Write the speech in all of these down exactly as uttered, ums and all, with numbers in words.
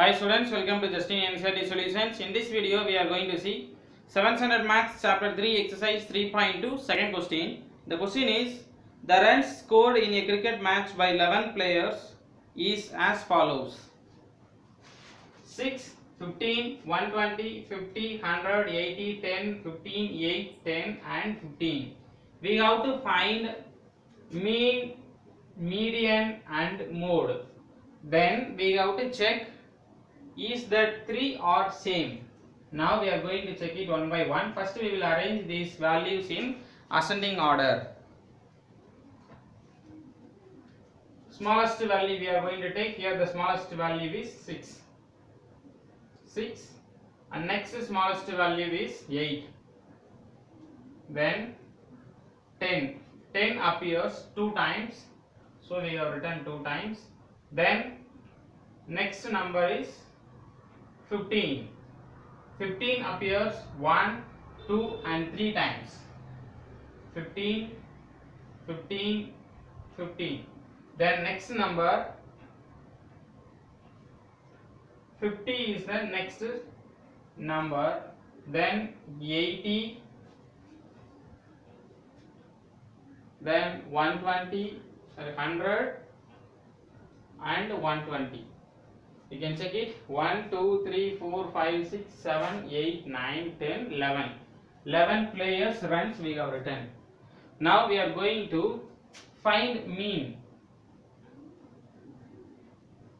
Hi students, welcome to Justin N C E R T Solutions. In this video, we are going to see seventh standard maths chapter three, exercise three point two, second question. The question is, the runs scored in a cricket match by eleven players is as follows: six, fifteen, one hundred twenty, fifty, one hundred, eighty, ten, fifteen, eight, ten, and fifteen. We have to find mean, median, and mode. Then we have to check is that three are same. Now we are going to check it one by one. First we will arrange these values in ascending order. Smallest value we are going to take here. The smallest value is six. six, and next smallest value is eight. Then ten. ten appears two times, so we have written two times. Then next number is fifteen. fifteen appears one, two, and three times. fifteen, fifteen, fifteen. Then next number fifty is the next number. Then eighty. Then one hundred twenty, sorry, one hundred, and one hundred twenty. You can check it. one, two, three, four, five, six, seven, eight, nine, ten, eleven. eleven players runs we have written. Now we are going to find mean.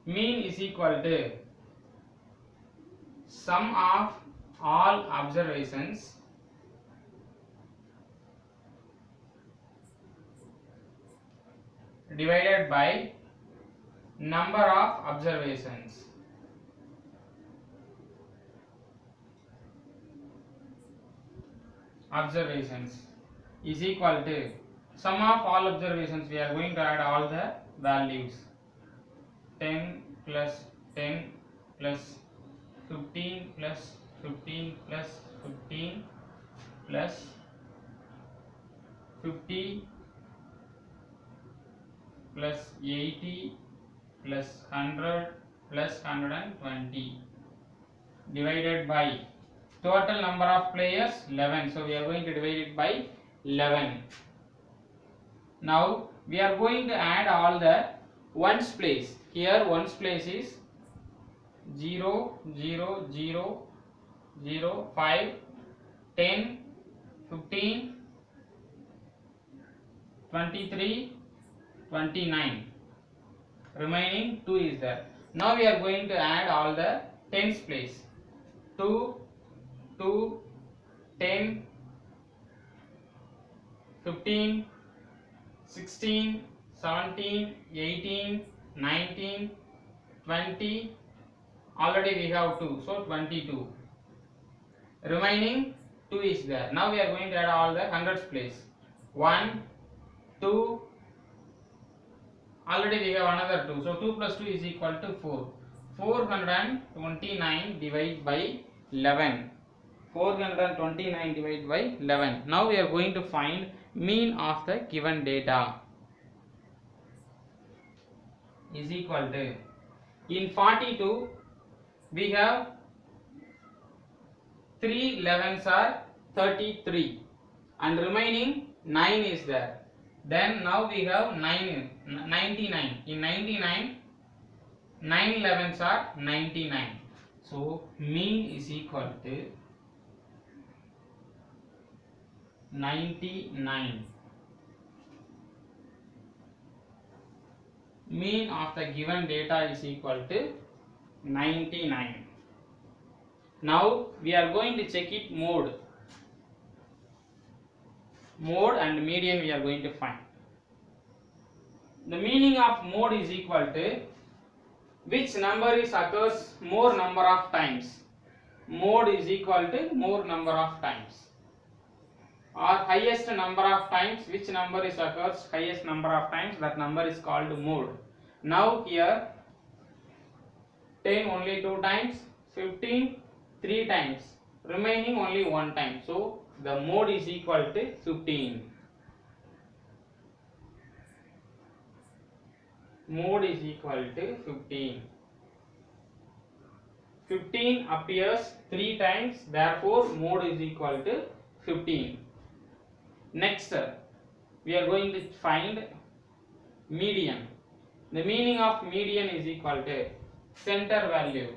Mean is equal to sum of all observations divided by number of observations. Observations is equal to sum of all observations. We are going to add all the values. ten plus ten plus fifteen plus fifteen plus fifteen plus fifty plus eighty plus one hundred plus one hundred twenty divided by total number of players eleven. So we are going to divide it by eleven. Now we are going to add all the ones place. Here ones place is zero, zero, zero, zero, five, ten, fifteen, twenty-three, twenty-nine. Remaining two is there. Now we are going to add all the tens place. two, two, ten, fifteen, sixteen, seventeen, eighteen, nineteen, twenty. Already we have two, so twenty-two. Remaining two is there. Now we are going to add all the hundreds place. one, two. Already we have another two, so two plus two is equal to four. four hundred twenty-nine divided by eleven. four hundred twenty-nine divided by eleven. Now we are going to find mean of the given data is equal to, in forty-two we have three elevens are thirty-three and remaining nine is there. Then now we have nine, ninety-nine. In ninety-nine, nine elevens are ninety-nine. So mean is equal to ninety-nine. Mean of the given data is equal to ninety-nine. Now we are going to check it mode. Mode and median we are going to find. The meaning of mode is equal to which number is occurs more number of times. Mode is equal to more number of times. Or highest number of times, which number is occurs highest number of times, that number is called mode. Now here ten only two times, fifteen three times, remaining only one time. So the mode is equal to fifteen. Mode is equal to fifteen. fifteen appears three times, therefore mode is equal to fifteen. Next, we are going to find median. The meaning of median is equal to center value.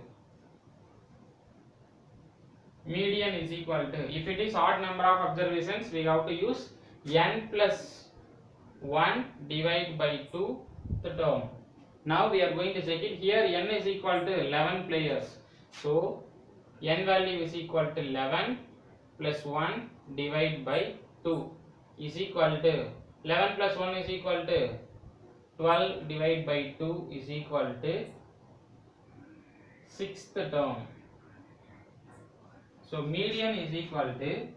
Median is equal to, if it is odd number of observations, we have to use n plus one divided by two, the term. Now we are going to check it. Here n is equal to eleven players, so n value is equal to eleven plus one divided by two is equal to, eleven plus one is equal to twelve divided by two is equal to sixth term. So median is equal to,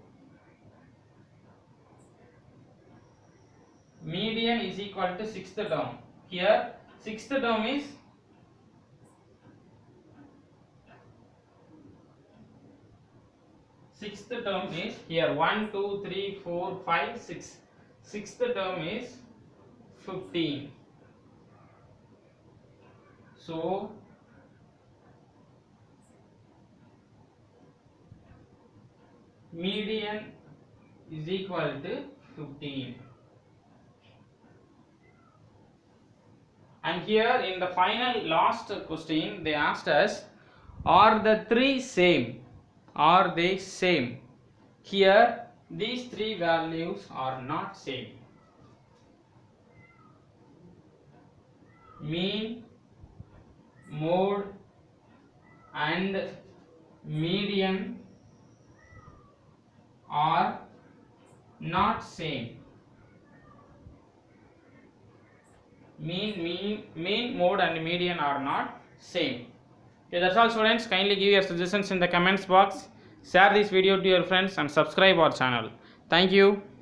median is equal to sixth term. Here sixth term is sixth term is here one, two, three, four, five, six. Sixth term is fifteen. So median is equal to fifteen. And here in the final last question, they asked us, are the three same? Are they same? Here these three values are not same. Mean, mode and median are not same. Mean, mean, mean, mode and median are not same. Okay, that's all students. Kindly give your suggestions in the comments box. Share this video to your friends and subscribe our channel. Thank you.